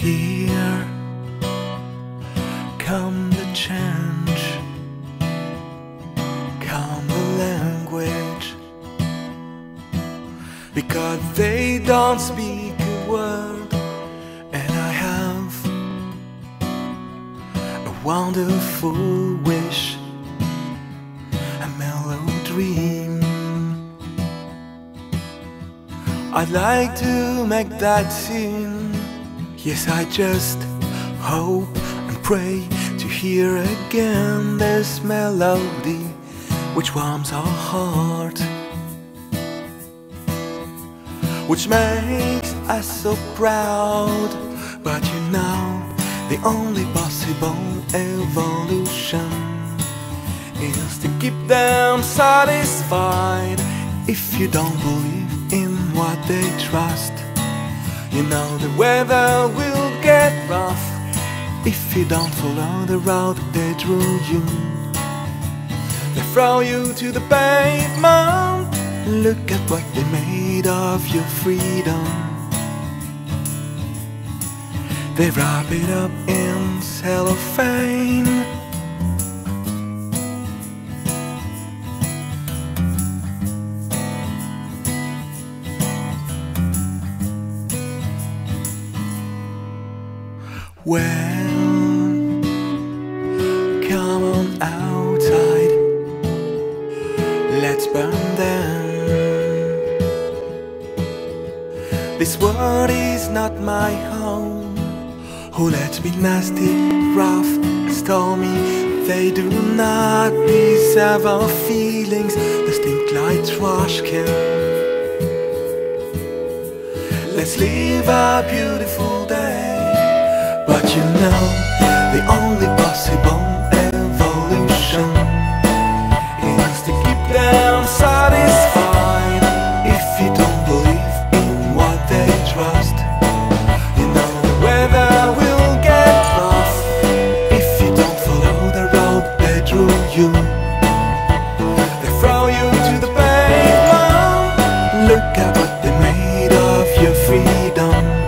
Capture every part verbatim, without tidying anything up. Here come the change, come the language, because they don't speak a word, and I have a wonderful wish, a mellow dream. I'd like to make that scene. Yes, I just hope and pray to hear again this melody which warms our heart, which makes us so proud. But you know, the only possible evolution is to keep them satisfied. If you don't believe in what they trust, you know the weather will get rough if you don't follow the road they drew you. They throw you to the pavement. Look at what they made of your freedom. They wrap it up in cellophane. Well, come on outside, let's burn them. This world is not my home. Who lets me nasty, rough, stormy? They do not deserve our feelings. They stink like trash can. Let's live our beautiful day. But you know, the only possible evolution is to keep them satisfied. If you don't believe in what they trust, you know the weather will get rough if you don't follow the road they drew you. They throw you to the pavement. Look at what they made of your freedom.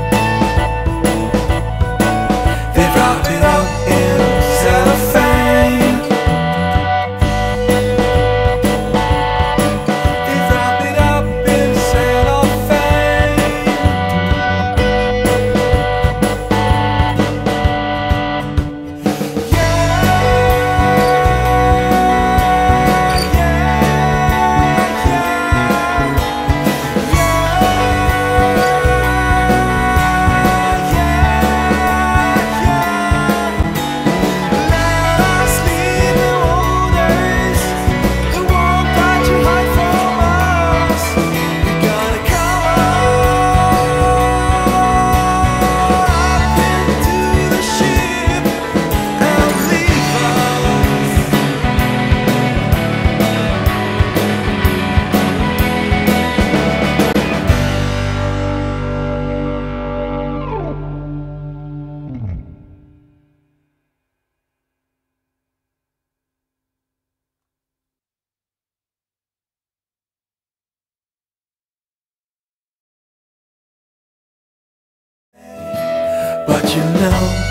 But you know